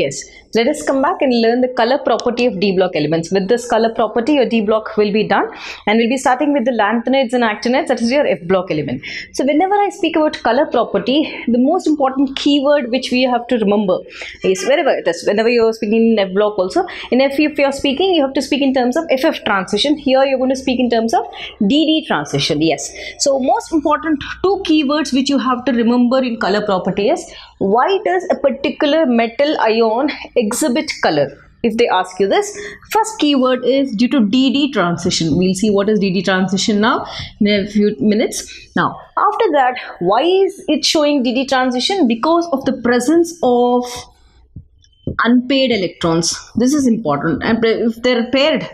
Yes, let us come back and learn the color property of d-block elements. With this color property, your d-block will be done, and we'll be starting with the lanthanides and actinides, that is your f-block element. So whenever I speak about color property, the most important keyword which we have to remember is wherever it is, whenever you're speaking in f-block also, in f, if you're speaking, you have to speak in terms of ff transition. Here you're going to speak in terms of dd transition. Yes, so most important two keywords which you have to remember in color property is, why does a particular metal ion exhibit color? If they ask you this, first keyword is due to dd transition. We'll see what is dd transition now in a few minutes. Now, after that, why is it showing dd transition? Because of the presence of unpaired electrons. This is important, and if they're paired,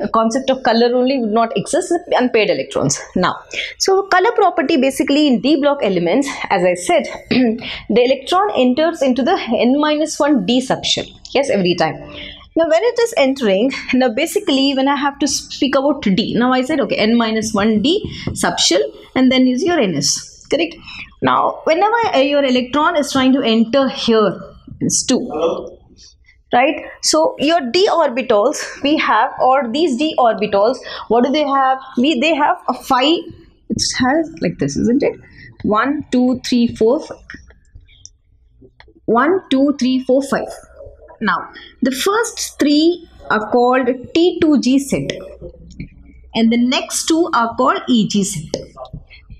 the concept of color only would not exist with unpaired electrons. Now, so color property basically in d-block elements, as I said, the electron enters into the n-1 d section. Yes, every time. Now, when it is entering, now basically when I have to speak about d, now I said okay, n-1 d sub shell, and then is your ns, correct? Now, whenever your electron is trying to enter here, it's 2. Right, so your d orbitals we have, or these d orbitals, what do they have? They have a phi, it has like this, isn't it? 1, 2, 3, 4, 5. Now the first three are called T2G set, and the next two are called EG set.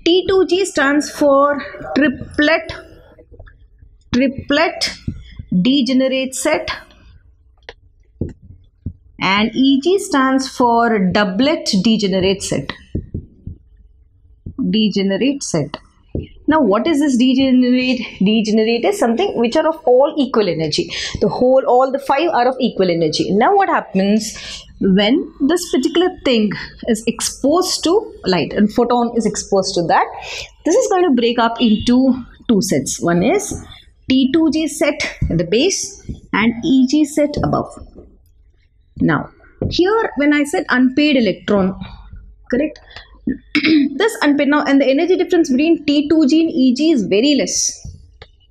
T2G stands for triplet degenerate set, and EG stands for doublet degenerate set. Now, what is this degenerate? Degenerate is something which are of all equal energy. All the five are of equal energy. Now, what happens when this particular thing is exposed to light and photon is exposed to that? This is going to break up into two sets. One is T2G set at the base and EG set above. Now, here when I said unpaired electron, correct? This unpaired, now, and the energy difference between T2G and EG is very less.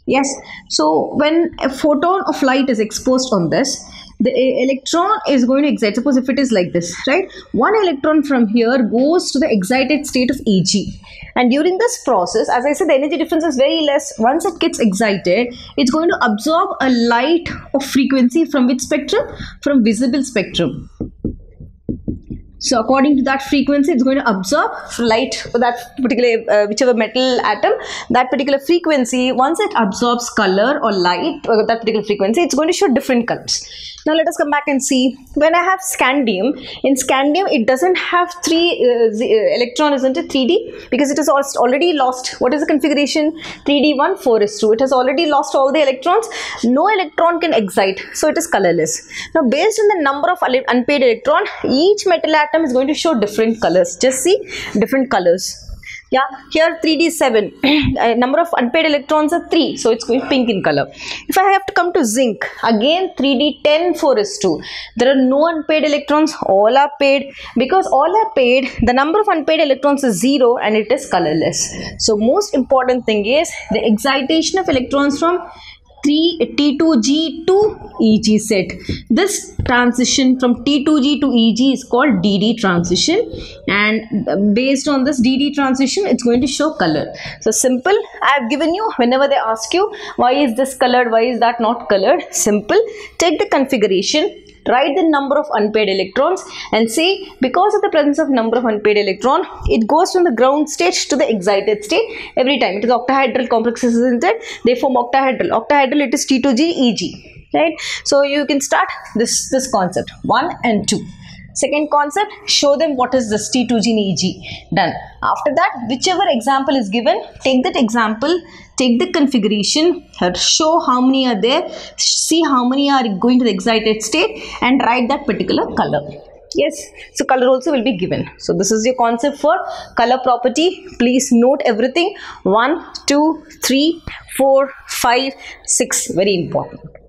Yes, so when a photon of light is exposed on this, the electron is going to excite. Suppose if it is like this, right? One electron from here goes to the excited state of EG. And during this process, as I said, the energy difference is very less. Once it gets excited, it's going to absorb a light of frequency from which spectrum? From visible spectrum. So according to that frequency, it's going to absorb light for that particular, whichever metal atom, that particular frequency. Once it absorbs color or light, or that particular frequency, it's going to show different colors. Now let us come back and see, when I have scandium, in scandium it doesn't have electron, isn't it, 3D, because it has already lost, what is the configuration, 3D1, 4s2, it has already lost all the electrons, no electron can excite, so it is colorless. Now based on the number of unpaired electron, each metal atom is going to show different colors. Just see, different colors. Yeah, here 3D7, number of unpaired electrons are 3, so it's going pink in color. If I have to come to zinc, again 3D10, 4s2. There are no unpaired electrons, all are paired. Because all are paired, the number of unpaired electrons is 0 and it is colorless. So most important thing is the excitation of electrons from T2G to EG set. This transition from T2G to EG is called DD transition, and based on this DD transition, it's going to show color. So simple, I have given you, whenever they ask you why is this colored, why is that not colored, simple, take the configuration, write the number of unpaired electrons, and say because of the presence of number of unpaired electron, it goes from the ground state to the excited state every time. It is octahedral complexes, isn't it? They form octahedral. Octahedral, it is T2G, EG, right? So you can start this concept 1 and 2. Second concept, show them what is this T2G and EG. Done. After that, whichever example is given, take that example, take the configuration, show how many are there, see how many are going to the excited state, and write that particular color. Yes, so color also will be given. So this is your concept for color property. Please note everything. 1, 2, 3, 4, 5, 6. Very important.